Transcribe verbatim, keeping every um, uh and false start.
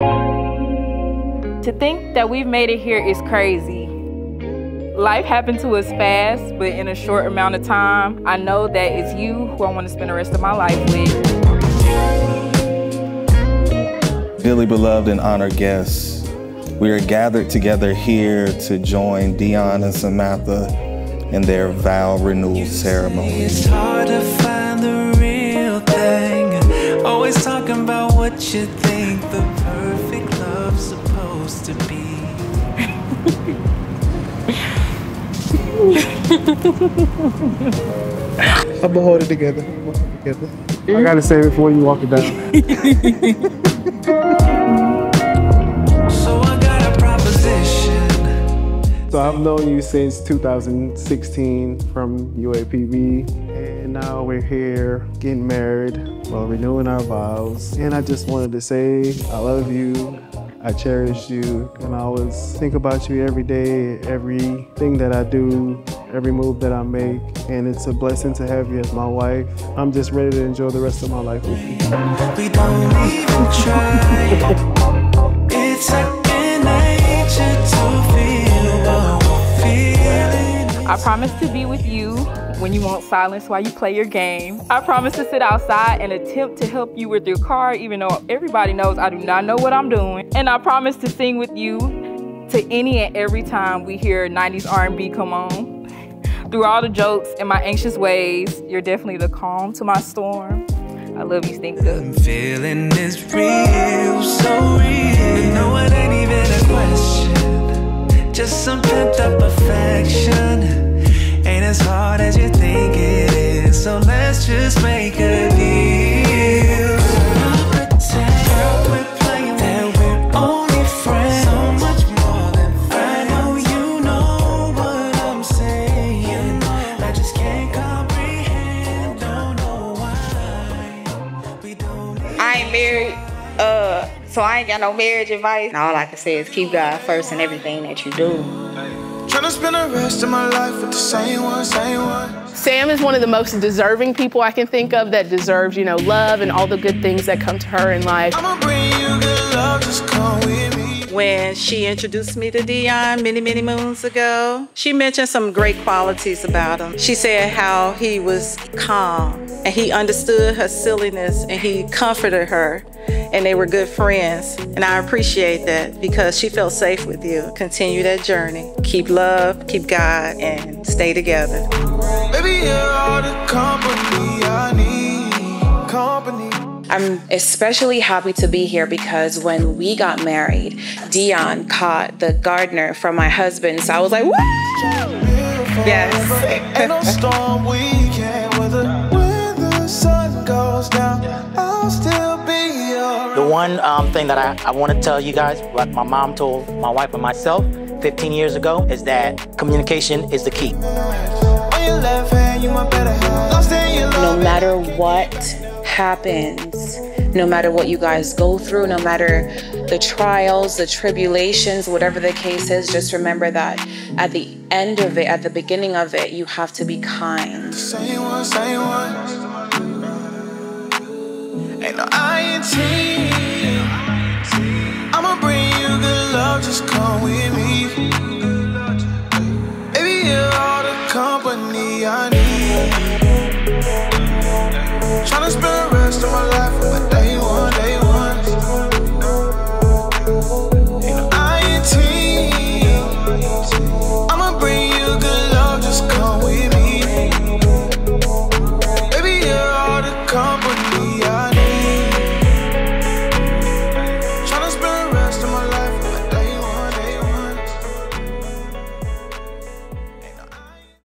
To think that we've made it here is crazy. Life happened to us fast, but in a short amount of time, I know that it's you who I want to spend the rest of my life with. Dearly beloved and honored guests, we are gathered together here to join Deion and Samantha in their vow renewal ceremony. It's hard to find the real thing. Always talking about what you think the perfect love's supposed to be. to be I'm gonna hold it together. Hold it together. I gotta save it before you walk it down. So I got a proposition. So I've known you since two thousand sixteen from U A P B, and now we're here getting married while renewing our vows. And I just wanted to say I love you. I cherish you, and I always think about you every day, everything that I do, every move that I make, and it's a blessing to have you as my wife. I'm just ready to enjoy the rest of my life with you. We don't even try. It's like in nature to feel what we're feeling. I promise to be with you when you want silence while you play your game. I promise to sit outside and attempt to help you with your car, even though everybody knows I do not know what I'm doing. And I promise to sing with you to any and every time we hear nineties R and B come on. Through all the jokes and my anxious ways, you're definitely the calm to my storm. I love you, Stinka. Feeling is real, so real. No, it ain't even a question. Just some pent-up affection. Ain't as hard as you think it is, so let's just make a deal. We'll pretend, girl, we're playing that we're only friends. So much more than friends. I know you know what I'm saying. You know. I just can't comprehend. Don't know why we don't. I ain't married, uh, so I ain't got no marriage advice. All I can say is keep God first in everything that you do. Tryna spend the rest of my life with the same one, same one. Sam is one of the most deserving people I can think of that deserves, you know, love and all the good things that come to her in life. I'ma bring you good love, just come with me. When she introduced me to Deion many, many moons ago, she mentioned some great qualities about him. She said how he was calm and he understood her silliness and he comforted her. And they were good friends, and I appreciate that because she felt safe with you. Continue that journey. Keep love, keep God, and stay together. Baby, you're all the company I need. Company. I'm especially happy to be here because when we got married, Deion caught the gardener from my husband, so I was like, woo! Yes. Ain't no storm we can't weather. When the sun goes down, I'll still be. The one um, thing that I, I want to tell you guys, like my mom told my wife and myself fifteen years ago, is that communication is the key. No matter what happens, no matter what you guys go through, no matter the trials, the tribulations, whatever the case is, just remember that at the end of it, at the beginning of it, you have to be kind. Say one, say one. Ain't no I N T